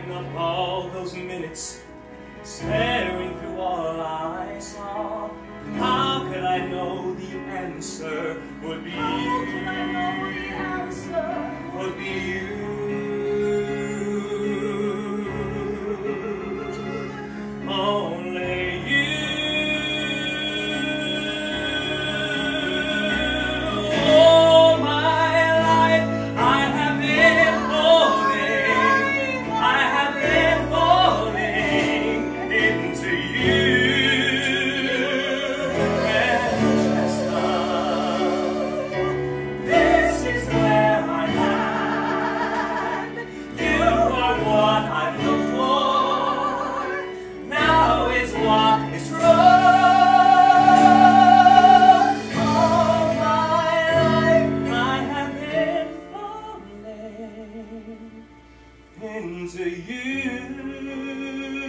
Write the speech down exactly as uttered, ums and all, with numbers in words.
adding up all those minutes, staring through all I saw. How could I know the answer would be? How could I know the answer would be you? Only into you.